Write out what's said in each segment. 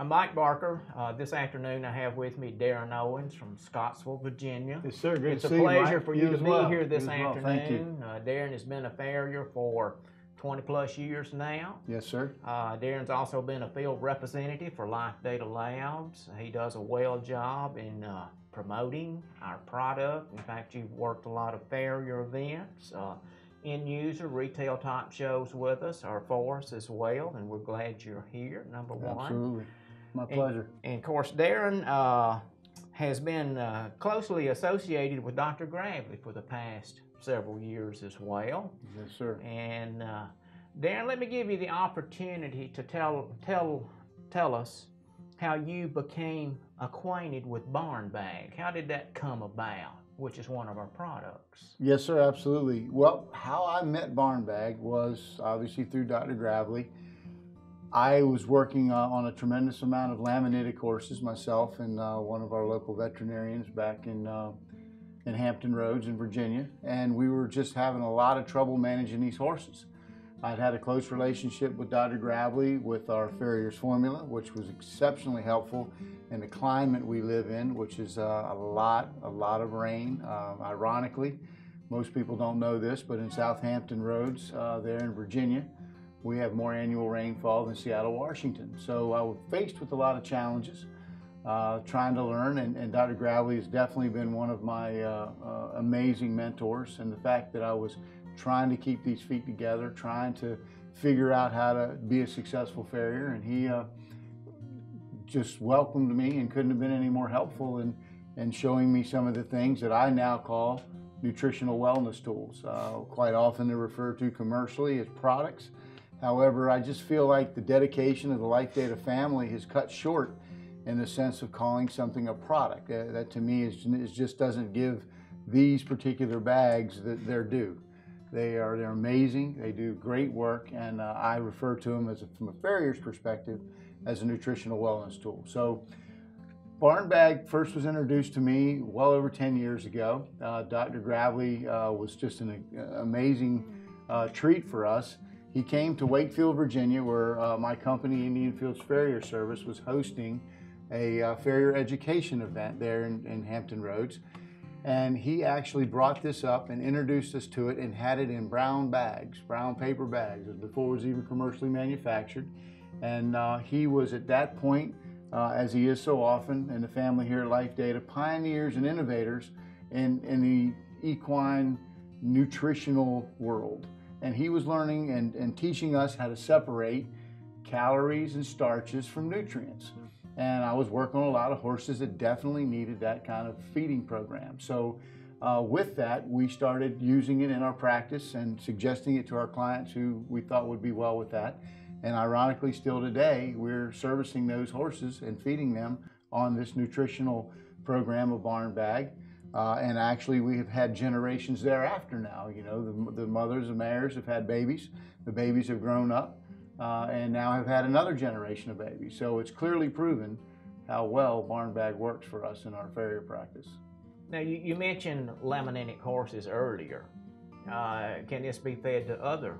I'm Mike Barker. This afternoon I have with me Darren Owen from Scottsville, Virginia. Yes, sir. Good to see you, Mike. It's a pleasure for you to be here this afternoon. Thank you. Darren has been a farrier for 20 plus years now. Yes, sir. Darren's also been a field representative for Life Data Labs. He does a well job in promoting our product. In fact, you've worked a lot of farrier events, end user, retail type shows with us, or for us as well, and we're glad you're here, number one. Absolutely. My pleasure. And of course, Darren has been closely associated with Dr. Gravely for the past several years as well. Yes, sir. And Darren, let me give you the opportunity to tell us how you became acquainted with Barn Bag. How did that come about, which is one of our products? Yes, sir, absolutely. Well, how I met Barn Bag was obviously through Dr. Gravely. I was working on a tremendous amount of laminated courses myself and one of our local veterinarians back in Hampton Roads in Virginia, and we were just having a lot of trouble managing these horses. I'd had a close relationship with Dr. Gravely with our Farrier's Formula, which was exceptionally helpful in the climate we live in, which is a lot of rain. Ironically, most people don't know this, but in South Hampton Roads there in Virginia, we have more annual rainfall than Seattle, Washington. So I was faced with a lot of challenges trying to learn, and Dr. Gravely has definitely been one of my amazing mentors, and the fact that I was trying to keep these feet together, trying to figure out how to be a successful farrier, and he just welcomed me and couldn't have been any more helpful in showing me some of the things that I now call nutritional wellness tools. Quite often they're referred to commercially as products. However, I just feel like the dedication of the Life Data family has cut short in the sense of calling something a product. That to me is just doesn't give these particular bags their due. They're amazing, they do great work, and I refer to them as from a farrier's perspective as a nutritional wellness tool. So Barn Bag first was introduced to me well over 10 years ago. Dr. Gravely was just an amazing treat for us. He came to Wakefield, Virginia, where my company, Indian Fields Farrier Service, was hosting a farrier education event there in Hampton Roads. And he actually brought this up and introduced us to it and had it in brown bags, brown paper bags, before it was even commercially manufactured. And he was at that point, as he is so often, and the family here at Life Data, pioneers and innovators in the equine nutritional world. And he was learning and teaching us how to separate calories and starches from nutrients. And I was working on a lot of horses that definitely needed that kind of feeding program. So with that, we started using it in our practice and suggesting it to our clients who we thought would be well with that. And ironically, still today, we're servicing those horses and feeding them on this nutritional program of Barn Bag. And actually, we have had generations thereafter now. You know, the mothers and mares have had babies. The babies have grown up and now have had another generation of babies. So it's clearly proven how well Barn Bag works for us in our farrier practice. Now, you mentioned laminated horses earlier. Can this be fed to other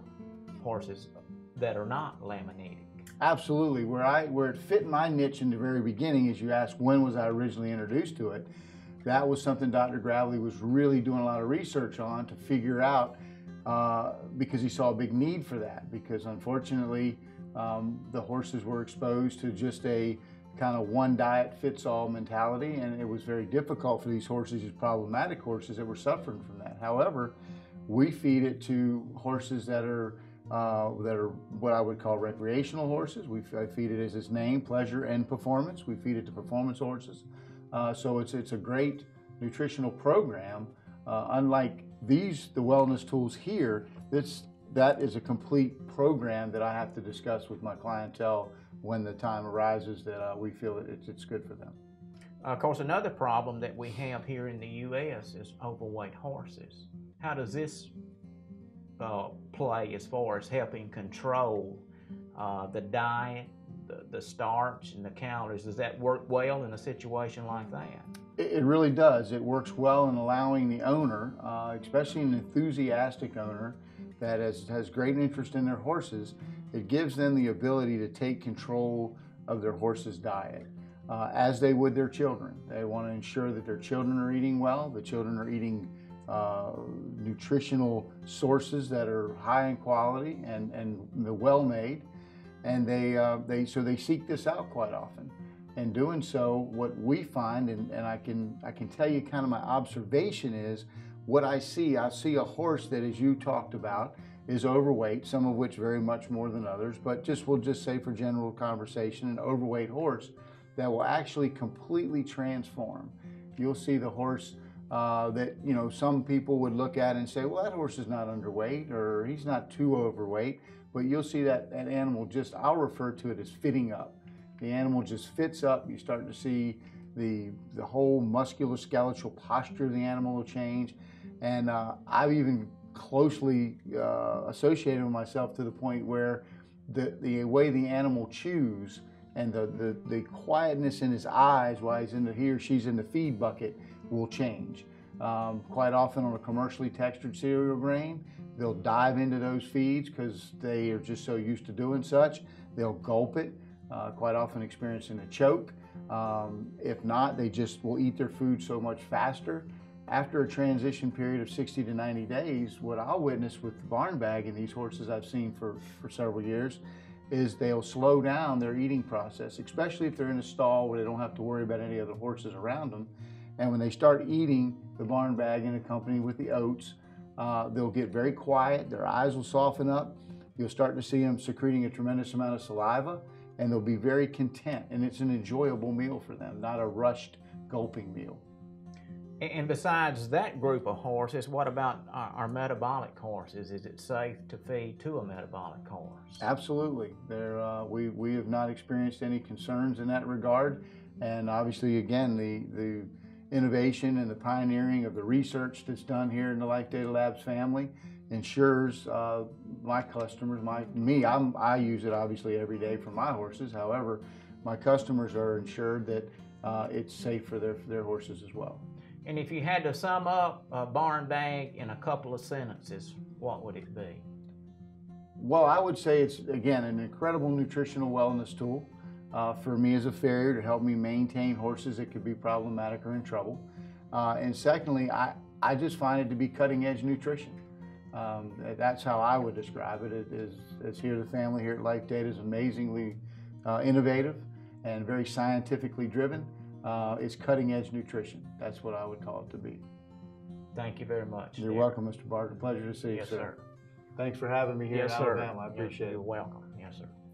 horses that are not laminated? Absolutely. Where it fit my niche in the very beginning, as you asked, when was I originally introduced to it? That was something Dr. Gravely was really doing a lot of research on to figure out because he saw a big need for that, because unfortunately the horses were exposed to just a kind of one diet fits all mentality, and it was very difficult for these horses, these problematic horses that were suffering from that. However, we feed it to horses that are what I would call recreational horses. I feed it as its name, pleasure and performance. We feed it to performance horses. So it's a great nutritional program. Unlike the wellness tools here, that is a complete program that I have to discuss with my clientele when the time arises that we feel it's good for them. Of course, another problem that we have here in the U.S. is overweight horses. How does this play as far as helping control the diet, the starch and the calories? Does that work well in a situation like that? It really does. It works well in allowing the owner, especially an enthusiastic owner that has great interest in their horses, it gives them the ability to take control of their horse's diet, as they would their children. They want to ensure that their children are eating well, the children are eating nutritional sources that are high in quality and well made, and they seek this out quite often. In doing so, what we find, and I can tell you kind of my observation is, what I see a horse that, as you talked about, is overweight, some of which very much more than others, but just we'll just say for general conversation, an overweight horse that will actually completely transform. You'll see the horse that, you know, some people would look at and say, well, that horse is not underweight or he's not too overweight, but you'll see that an animal just, I'll refer to it as fitting up. The animal just fits up. You're starting to see the whole musculoskeletal posture of the animal will change. And I've even closely associated with myself to the point where the way the animal chews and the quietness in his eyes while he's in the, he or she's in the feed bucket will change. Quite often on a commercially textured cereal grain, they'll dive into those feeds because they are just so used to doing such. They'll gulp it, quite often experiencing a choke. If not, they just will eat their food so much faster. After a transition period of 60 to 90 days, what I'll witness with the barn bag and these horses I've seen for several years is they'll slow down their eating process, especially if they're in a stall where they don't have to worry about any other horses around them. And when they start eating the barn bag in accompany with the oats, they'll get very quiet, their eyes will soften up, you'll start to see them secreting a tremendous amount of saliva, and they'll be very content, and it's an enjoyable meal for them, not a rushed gulping meal. And besides that group of horses, what about our metabolic horses? Is it safe to feed to a metabolic horse? Absolutely. We have not experienced any concerns in that regard. And obviously, again, the innovation and the pioneering of the research that's done here in the Life Data Labs family ensures my customers, I use it obviously every day for my horses. However, my customers are ensured that it's safe for their horses as well. And if you had to sum up a barn bag in a couple of sentences, what would it be? Well, I would say it's, again, an incredible nutritional wellness tool for me as a farrier to help me maintain horses that could be problematic or in trouble. And secondly, I just find it to be cutting-edge nutrition. That's how I would describe it. It is, it's here, the family here at Life Data is amazingly innovative and very scientifically driven. It's cutting-edge nutrition. That's what I would call it to be. Thank you very much. You're welcome, Mr. Barker. Pleasure to see you, sir. Yes, sir. Thanks for having me here in Alabama. I appreciate it. You're welcome. Yes, sir.